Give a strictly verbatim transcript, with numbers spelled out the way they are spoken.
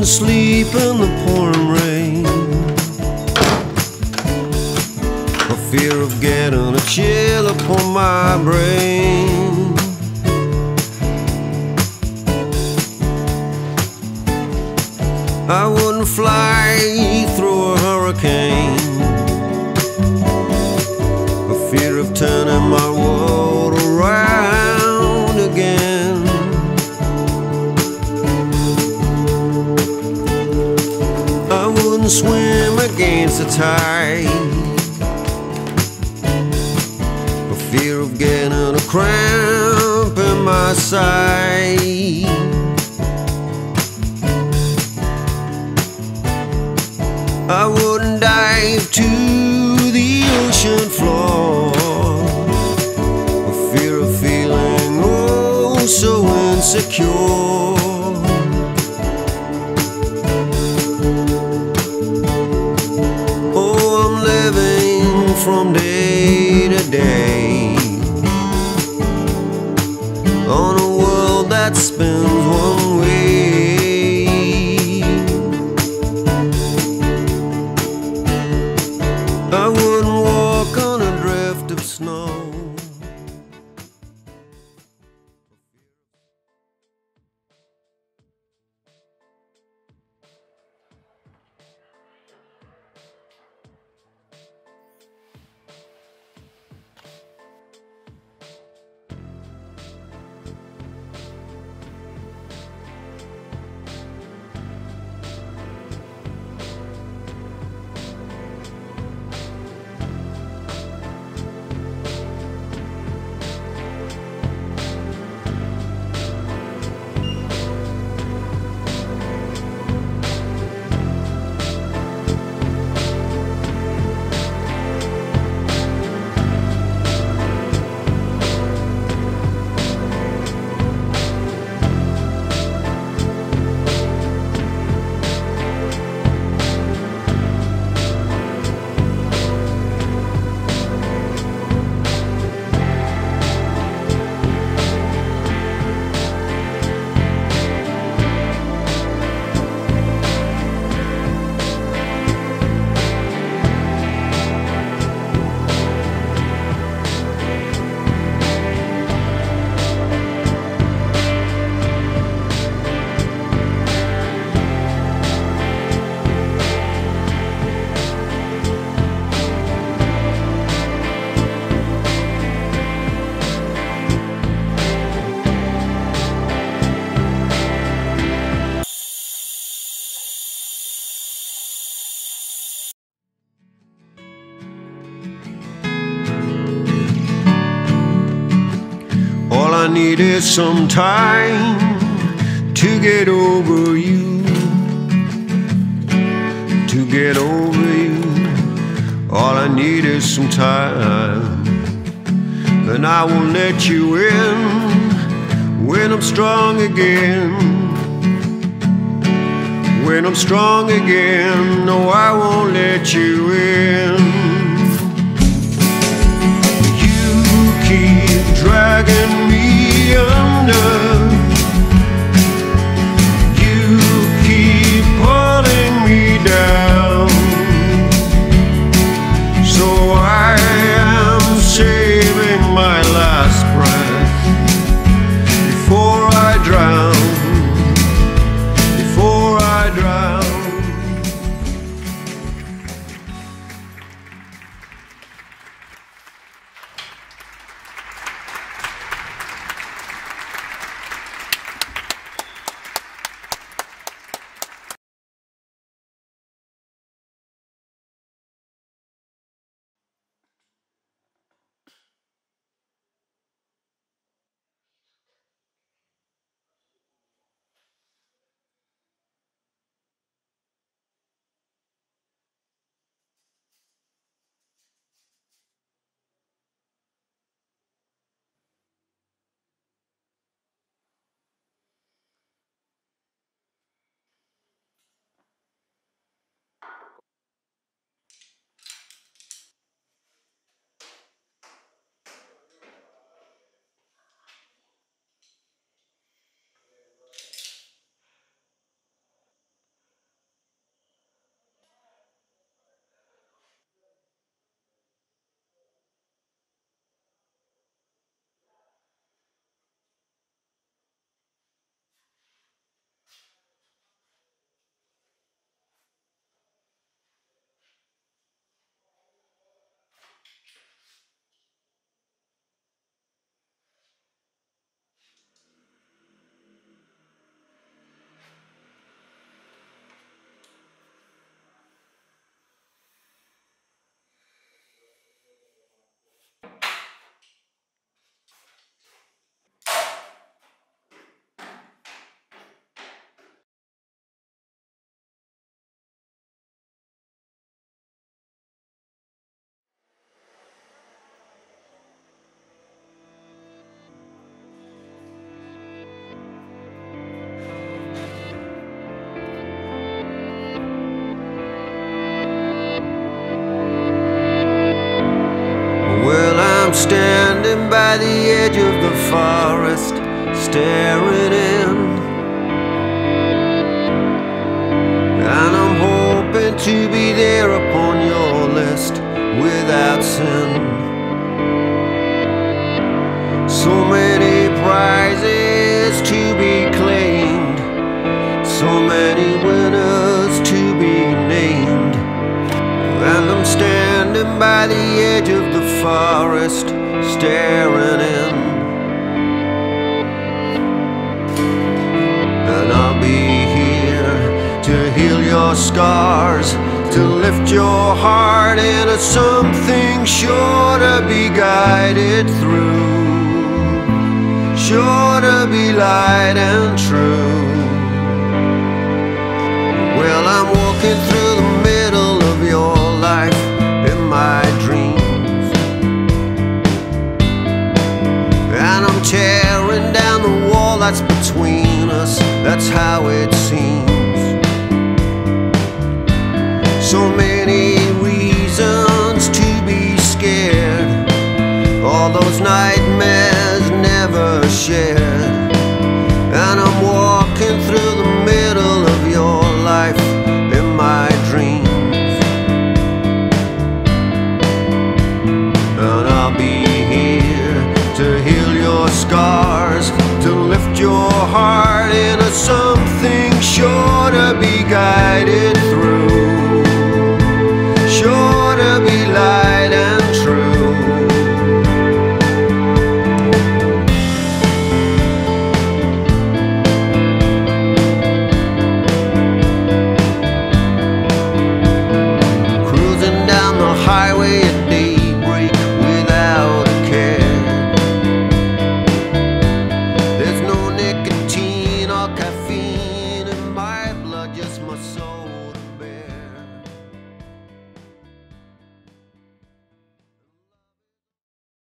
couldn't sleep in the pouring rain, for fear of getting a chill upon my brain. I wouldn't fly through a hurricane, for fear of turning my world around again. Swim against the tide, for fear of getting a cramp in my side. I wouldn't dive to the ocean floor, for fear of feeling oh so insecure. From day to day on a world that spins one way, I wouldn't walk on a drift of snow. I needed some time to get over you, to get over you. All I need is some time, and I will let you in when I'm strong again. When I'm strong again, no, I won't let you in. Keep dragging me under, you keep pulling me down, so I am saving my last breath before I drown, before I drown. forest staring in, and I'm hoping to be there upon your list without sin. So many prizes to be claimed, so many winners to be named, and I'm standing by the edge of the forest staring in. And I'll be here to heal your scars, to lift your heart into something sure to be guided through, sure to be light and true. Well, I'm walking through the middle of your life in my dreams, and I'm tearing down the wall that's between us, that's how it seems. So many reasons to be scared, all those nightmares never shared, and I'm walking through the middle of your life in my dreams. And I'll be here to heal your scars, to lift your heart into something sure to be guided